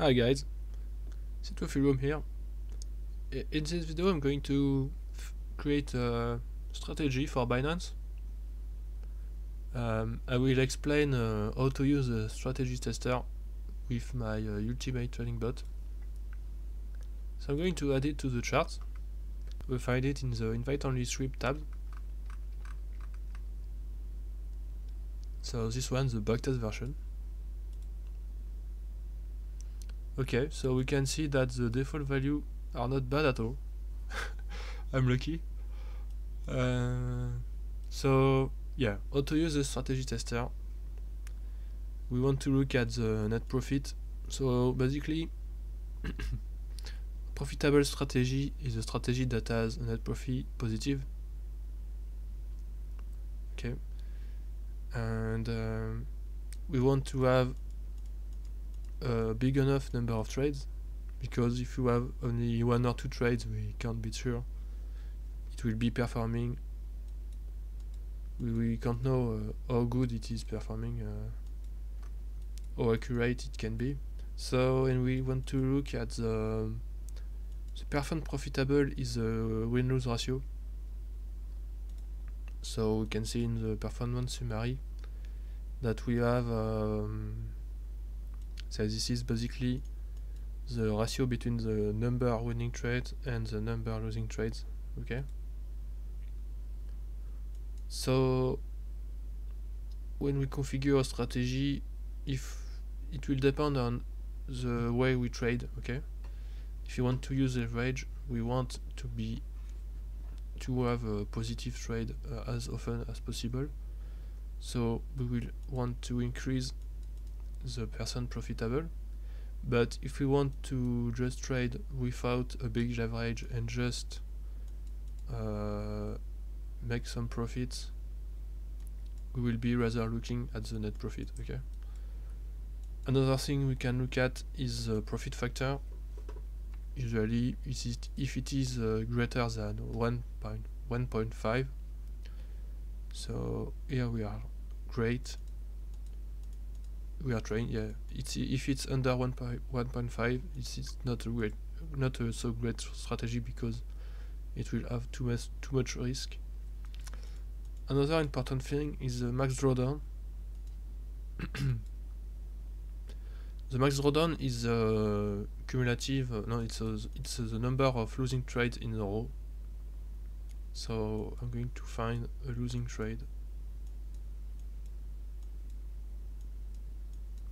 Hi guys, it's Wilhelm here. In this video I'm going to create a strategy for Binance. I will explain how to use the strategy tester with my Ultimate Trading Bot. So I'm going to add it to the chart. We'll find it in the invite only script tab. So this one's the backtest version. Okay, so we can see that the default value are not bad at all. I'm lucky. So yeah, how to use the strategy tester. We want to look at the net profit. So basically, profitable strategy is a strategy that has a net profit positive. Okay, and we want to have a big enough number of trades, because if you have only one or two trades, we can't be sure it will be performing. We can't know how good it is performing, how accurate it can be. So, and we want to look at the perform profitable is a win-lose ratio. So we can see in the performance summary that we have so this is basically the ratio between the number winning trades and the number losing trades. Okay. So when we configure a strategy, if it will depend on the way we trade. Okay. If you want to use average, we want to have a positive trade as often as possible. So we will want to increase the percent profitable, but if we want to just trade without a big average and just make some profits, we will be rather looking at the net profit. Okay. Another thing we can look at is the profit factor. Usually, if it is greater than 1.5, so here we are great. We are trying, yeah. If it's under 1.5, it's not a great, not a so great strategy, because it will have too much risk. Another important thing is the max drawdown. The max drawdown is cumulative. It's the number of losing trades in a row. So I'm going to find a losing trade.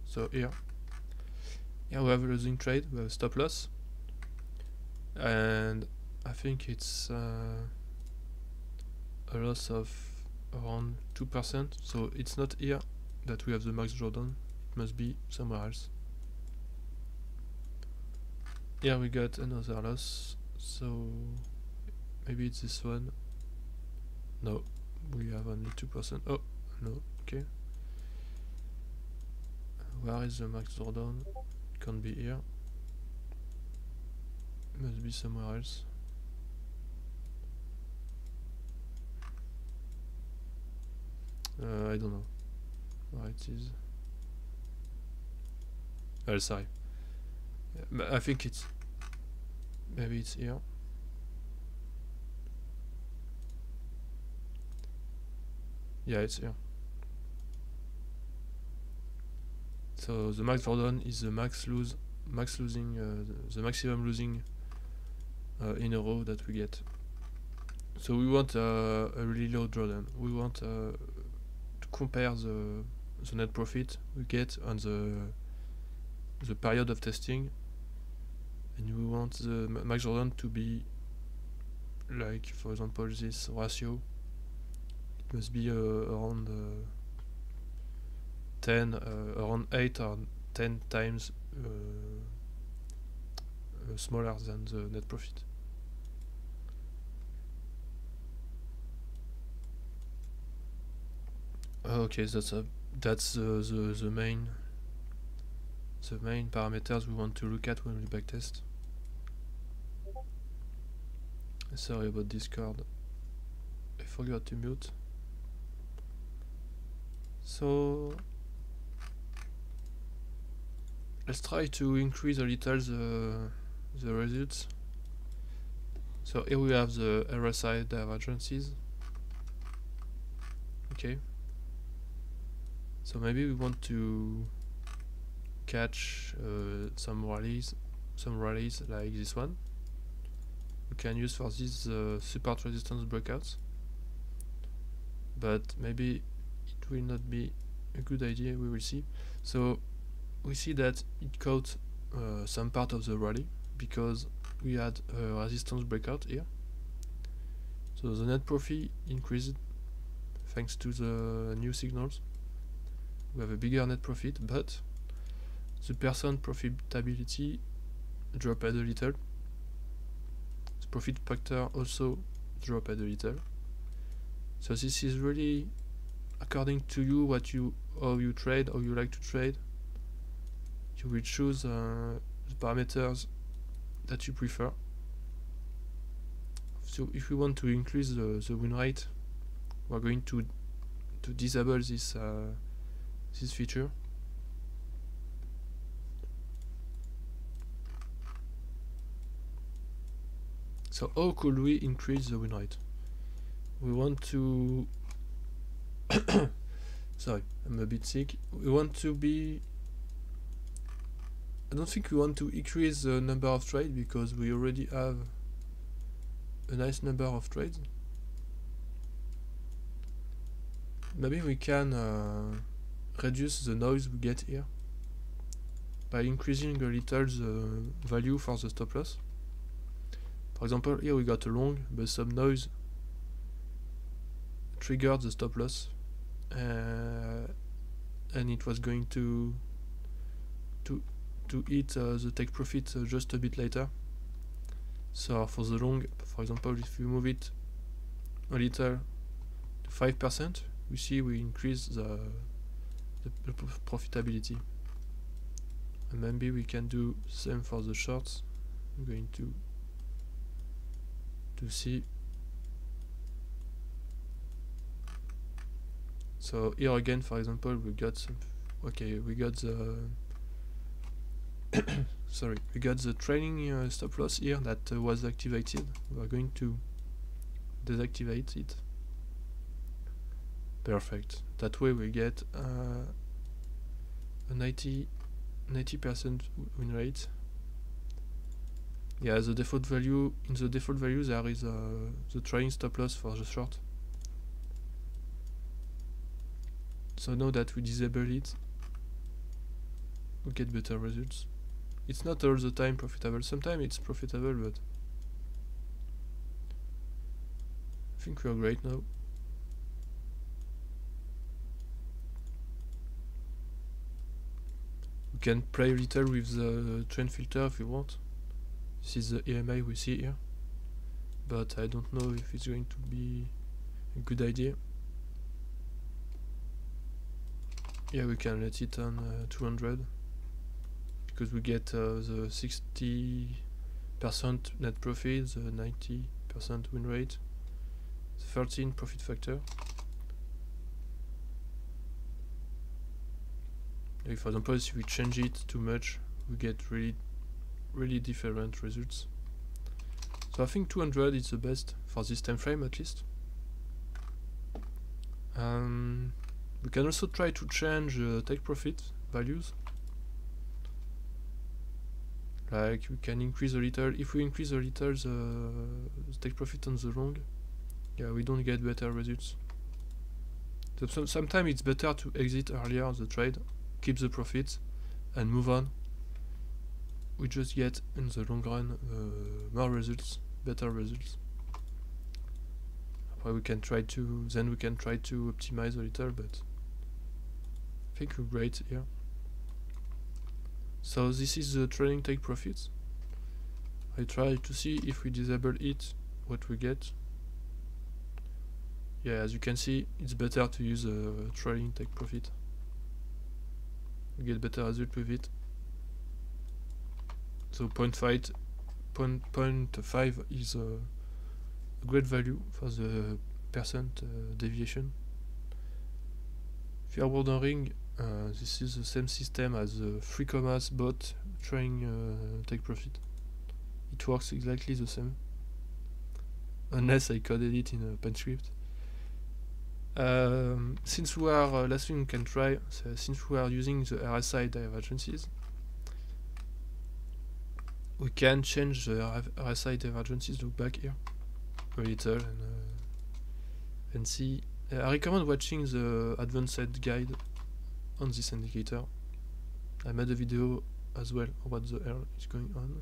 So here we have a losing trade, we have a stop loss, and I think it's a loss of around 2%, so it's not here that we have the max drawdown, it must be somewhere else. Here we got another loss, so maybe it's this one. No, we have only 2%, oh no, okay. Where is the max drawdown? It can't be here. It must be somewhere else. I don't know where it is. RSI. Yeah, I think it's... maybe it's here. Yeah, it's here. So the max drawdown is the maximum losing in a row that we get. So we want a really low drawdown. We want to compare the net profit we get on the period of testing, and we want the max drawdown to be like, for example, this ratio. It must be around. Around 8 or 10 times smaller than the net profit. Okay, that's the main parameters we want to look at when we backtest. Sorry about Discord, I forgot to mute. So Let's try to increase a little the results. So here we have the RSI divergences. Okay. So maybe we want to catch some rallies like this one. We can use for this support resistance breakouts, but maybe it will not be a good idea. We will see. So we see that it caught some part of the rally because we had a resistance breakout here. So the net profit increased thanks to the new signals. We have a bigger net profit, but the percent profitability dropped a little. The profit factor also dropped a little. So this is really according to you, what you, how you trade, how you like to trade. You will choose the parameters that you prefer. So if we want to increase the win rate, we're going to disable this this feature. So how could we increase the win rate? We want to sorry, I'm a bit sick. We want to be, I don't think we want to increase the number of trades because we already have a nice number of trades. Maybe we can reduce the noise we get here by increasing a little the value for the stop loss. For example, here we got a long, but some noise triggered the stop loss, and it was going to hit the take profit just a bit later. So for the long, for example, if we move it a little to 5%, we see we increase the profitability. And maybe we can do same for the shorts. I'm going to see. So here again, for example, we got some, okay, we got the sorry, we got the trailing stop loss here that was activated. We are going to deactivate it. Perfect. That way we get a 90% win rate. Yeah, the default value, in the default value there is the trailing stop loss for the short. So now that we disable it, we get better results. It's not all the time profitable. Sometimes it's profitable, but I think we are great now. We can play a little with the trend filter if you want. This is the EMA we see here, but I don't know if it's going to be a good idea. Yeah, we can let it on 200. Because we get the 60% net profit, the 90% win rate, the 13 profit factor. Like for example, if we change it too much, we get really different results. So I think 200 is the best for this time frame, at least. We can also try to change take profit values. Like we can increase a little. If we increase a little the take profit on the long, yeah, we don't get better results. So sometimes it's better to exit earlier the trade, keep the profits, and move on. We just get in the long run more results, better results. Well, we can try to, then we can try to optimize a little, but I think we're great here. So this is the trailing take profits. I try to see if we disable it, what we get. Yeah, as you can see, it's better to use a trailing take profit. We get better result with it. So 0.5 is a great value for the percent deviation. If you are wondering This is the same system as the free commerce bot trying take profit. It works exactly the same. Unless I coded it in a PineScript. Since we are last thing we can try, so since we are using the RSI divergences, we can change the RSI divergences. Look back here a little and see. I recommend watching the advanced guide on this indicator. I made a video as well about the hell is going on.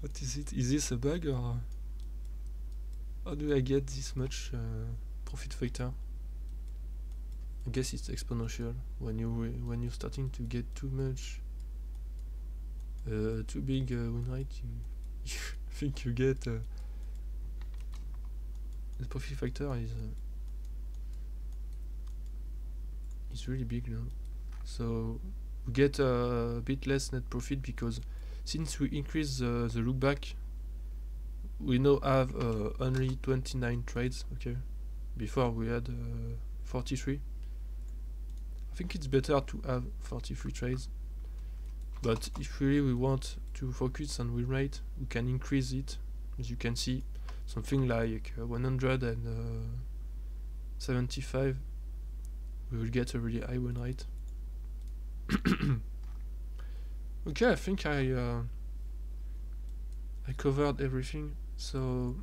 What is it? Is this a bug or? How do I get this much profit factor? I guess it's exponential when you're starting to get too much, too big win rate. You think you get the profit factor is really big now. So we get a bit less net profit because since we increase the look back. We now have only 29 trades. Okay, before we had 43. I think it's better to have 43 trades, but if really we want to focus on win rate, we can increase it. As you can see, something like 175, we will get a really high win rate. Okay, I think I covered everything. So,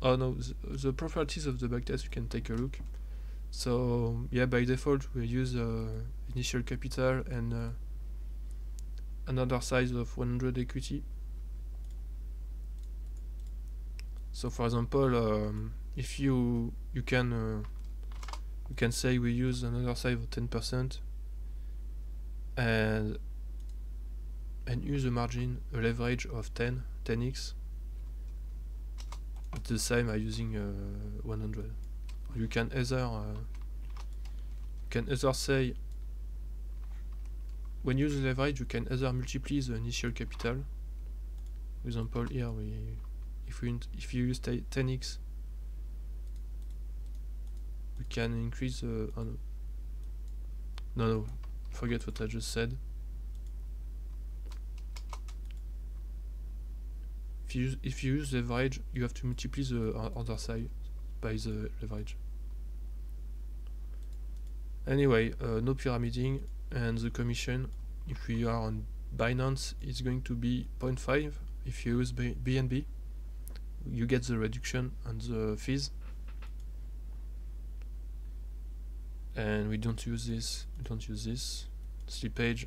oh no, the properties of the backtest, you can take a look. So, yeah, by default, we use initial capital and another size of 100 equity. So, for example, if you can say we use another size of 10% and use a margin, a leverage of 10x. It's the same by using 100. You can either say when you use leverage, you can either multiply the initial capital. For example, here if you use 10x, we can increase. Oh no. No, forget what I just said. If you use leverage, you have to multiply the order size by the leverage. Anyway, no pyramiding, and the commission, if we are on Binance, it's going to be 0.5. If you use BNB, you get the reduction on the fees. And we don't use this, slippage.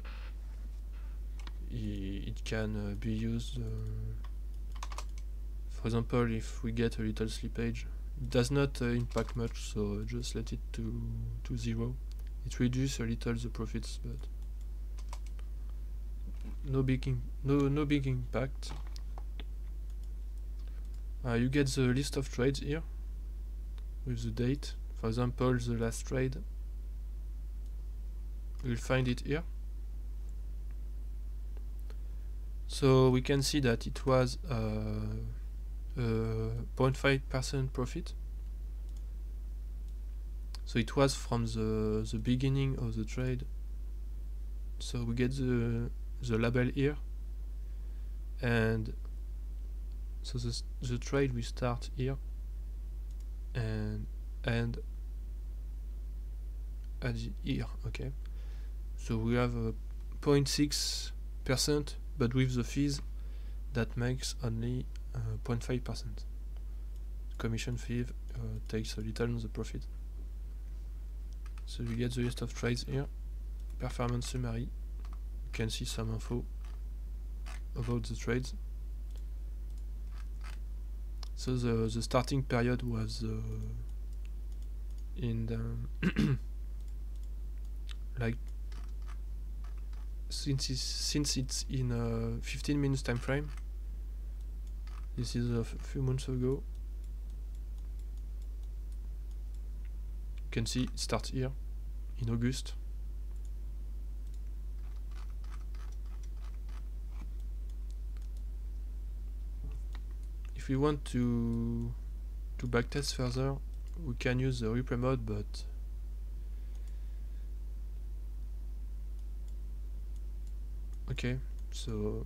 It can be used. For example, if we get a little slippage, it does not impact much, so just let it to zero. It reduces a little the profits, but no big impact. You get the list of trades here with the date. For example, the last trade. You'll find it here. So we can see that it was 0.5% profit, so it was from the beginning of the trade. So we get the label here, and so the trade we start here and add here. Okay, so we have a 0.6%, but with the fees that makes only 0.5%. Commission fee takes a little on the profit. So you get the list of trades here. Performance summary. You can see some info about the trades. So the starting period was in the like since it's in a 15 minutes time frame. This is a few months ago. You can see it starts here in August. If we want to backtest further, we can use the replay mode, but Okay, so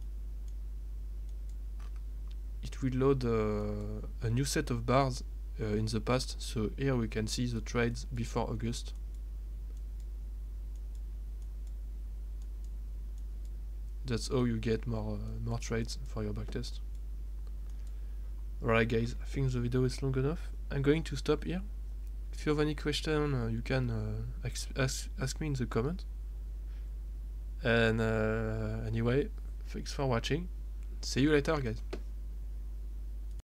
it will load a new set of bars in the past. So here we can see the trades before August. That's how you get more trades for your backtest. Alright guys, I think the video is long enough. I'm going to stop here. If you have any question, you can ask me in the comment. And anyway, thanks for watching. See you later guys.